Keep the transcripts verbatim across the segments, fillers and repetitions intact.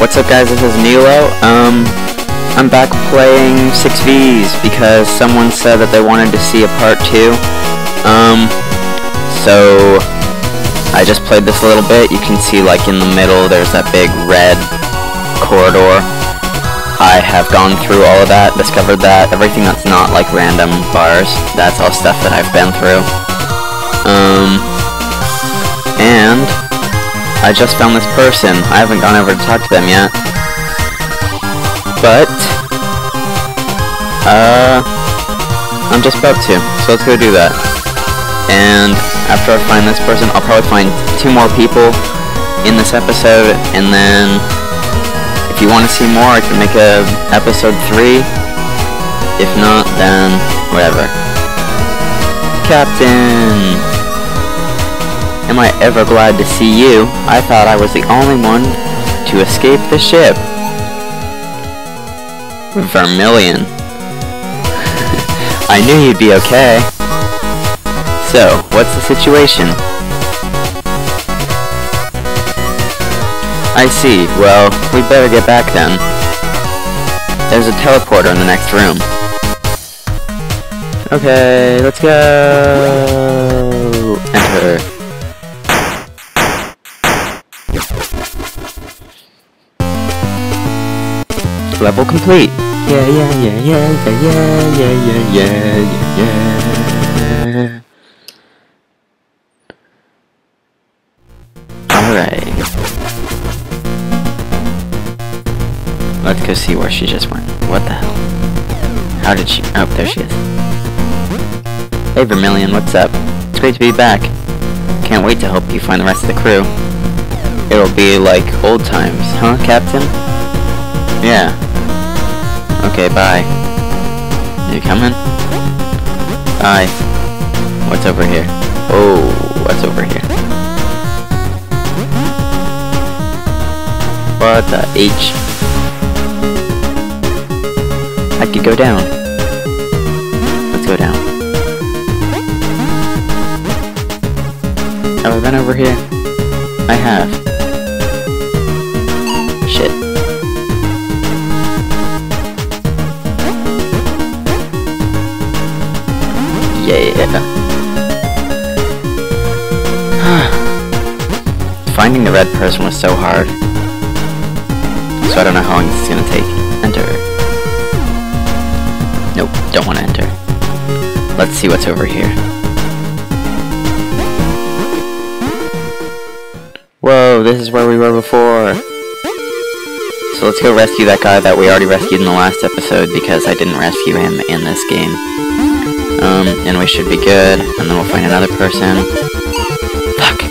What's up, guys? This is Nilo. Um, I'm back playing six V's because someone said that they wanted to see a part two. Um, so I just played this a little bit. You can see, like, in the middle, there's that big red corridor. I have gone through all of that, discovered that everything that's not like random bars, that's all stuff that I've been through. Um, and I just found this person. I haven't gone over to talk to them yet. But, uh, I'm just about to, so let's go do that. And after I find this person, I'll probably find two more people in this episode, and then if you want to see more, I can make a episode three. If not, then whatever. Captain! Am I ever glad to see you? I thought I was the only one to escape the ship. Vermilion. I knew you'd be okay. So, what's the situation? I see. Well, we better get back then. There's a teleporter in the next room. Okay, let's go. Enter. Level complete. Yeah, yeah, yeah, yeah, yeah, yeah, yeah, yeah, yeah, yeah. Alright. Let's go see where she just went. What the hell? How did she... Oh, there she is. Hey, Vermilion, what's up? It's great to be back. Can't wait to help you find the rest of the crew. It'll be like old times, huh, Captain? Yeah. Okay, bye. You coming? Bye. What's over here? Oh, what's over here? What the H? I could go down. Let's go down. Have I been over here? I have. Shit. Finding the red person was so hard. So I don't know how long this is gonna take. Enter. Nope, don't wanna enter. Let's see what's over here. Whoa, this is where we were before. So let's go rescue that guy that we already rescued in the last episode because I didn't rescue him in this game. Um, and we should be good, and then we'll find another person. Fuck!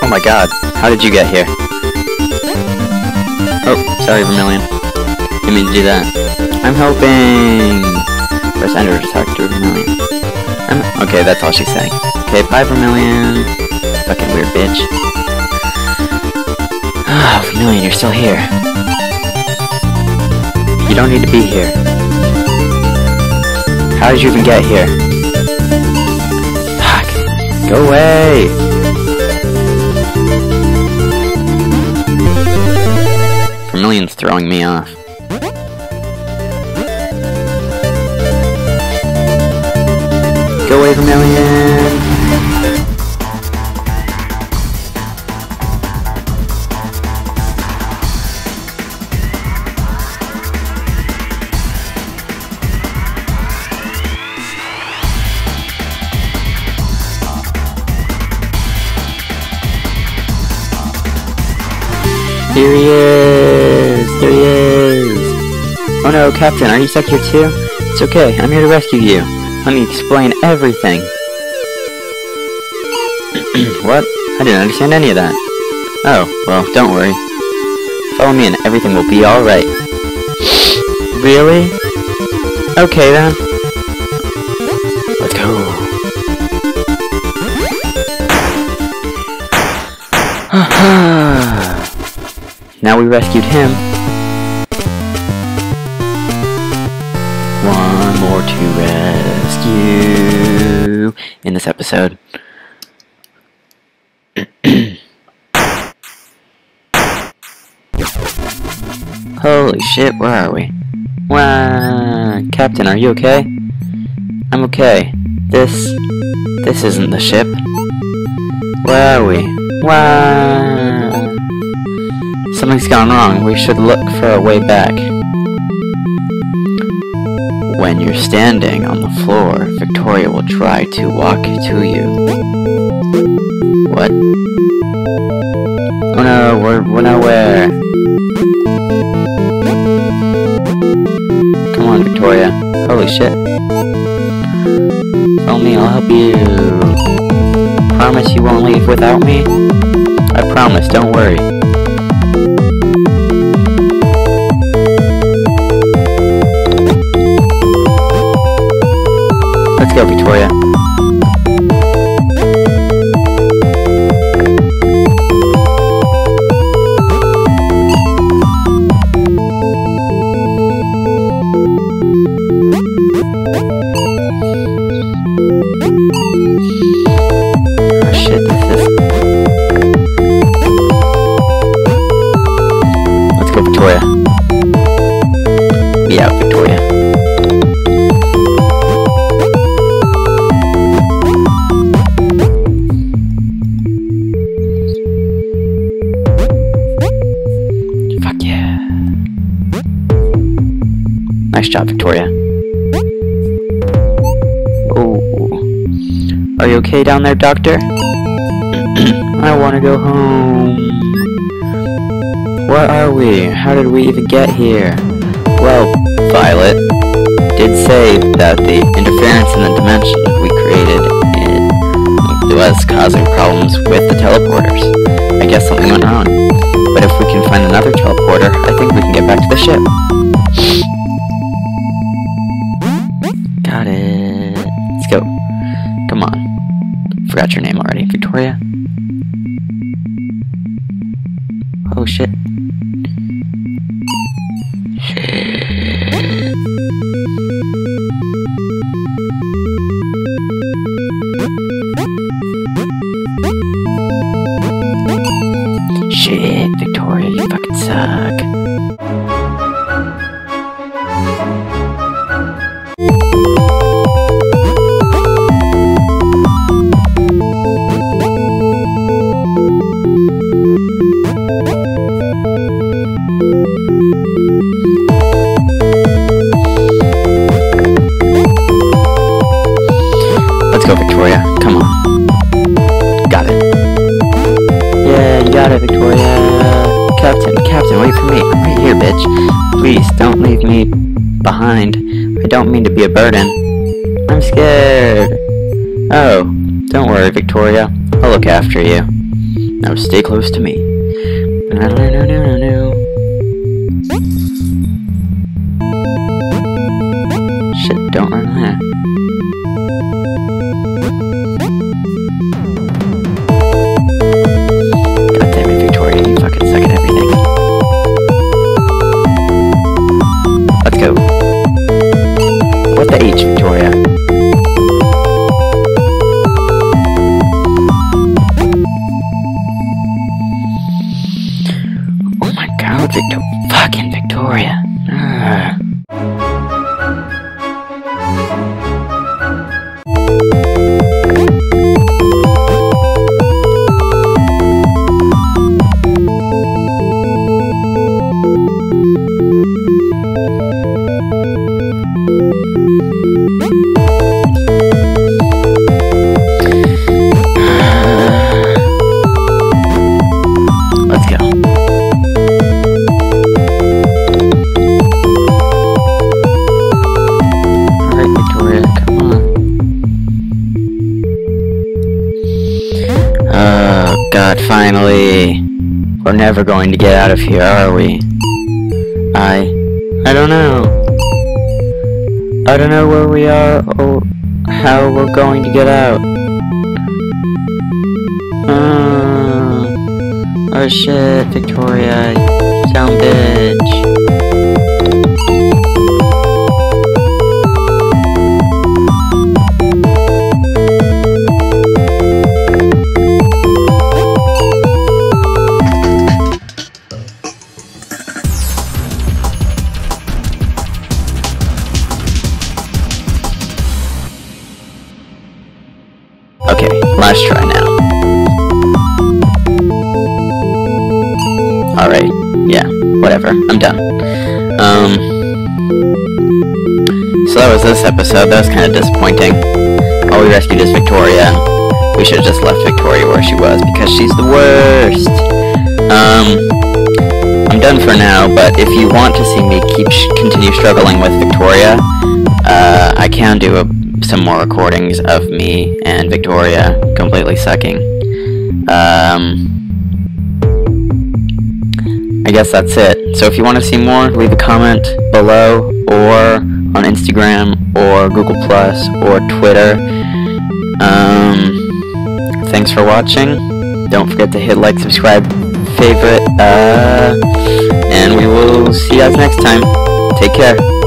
Oh my god, how did you get here? Oh, sorry Vermilion. Didn't mean to do that. I'm helping! Press enter to talk to Vermilion. I'm okay, that's all she's saying. Okay, bye Vermilion. Fucking weird bitch. Ah, oh, Vermilion, you're still here. You don't need to be here. How did you even get here? Fuck! Go away! Vermilion's throwing me off. Go away, Vermilion! Here he is! There he is! Oh no, Captain, are you stuck here too? It's okay, I'm here to rescue you. Let me explain everything. What? I didn't understand any of that. Oh, well, don't worry. Follow me and everything will be alright. Really? Okay then. Let's go. Now we rescued him. One more to rescue in this episode. Holy shit, where are we? Wow, Captain, are you okay? I'm okay. This... this isn't the ship. Where are we? Wow. Something's gone wrong. We should look for a way back. When you're standing on the floor, Victoria will try to walk to you. What? Oh no, we're, we're nowhere. Come on, Victoria. Holy shit. Follow me, I'll help you. Promise you won't leave without me? I promise, don't worry. Let's go, Victoria. Nice job, Victoria. Oh, are you okay down there, Doctor? I want to go home. Where are we? How did we even get here? Well, Violet did say that the interference in the dimension we created in was causing problems with the teleporters. I guess something went wrong. But if we can find another teleporter, I think we can get back to the ship. Got it. Let's go. Come on. Forgot your name already. Victoria? Oh shit. Shit, Victoria, you fucking suck. Please don't leave me behind. I don't mean to be a burden. I'm scared. Oh, don't worry, Victoria. I'll look after you. Now stay close to me. No, no, no, no, no. Shit, don't run there. Victor fucking Victoria. Ugh. Finally. We're never going to get out of here, are we? I... I don't know. I don't know where we are or how we're going to get out. Oh, oh shit, Victoria, you dumb bitch. Let's try now. Alright, yeah, whatever, I'm done. Um, so that was this episode. That was kind of disappointing. All we rescued is Victoria. We should have just left Victoria where she was, because she's the worst. Um, I'm done for now, but if you want to see me keep sh continue struggling with Victoria, uh, I can do a some more recordings of me and Victoria completely sucking. Um, I guess that's it. So if you want to see more, leave a comment below, or on Instagram, or Google Plus, or Twitter. Um, thanks for watching. Don't forget to hit like, subscribe, favorite, uh, and we will see you guys next time. Take care.